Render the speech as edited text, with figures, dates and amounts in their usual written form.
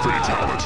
Fatality.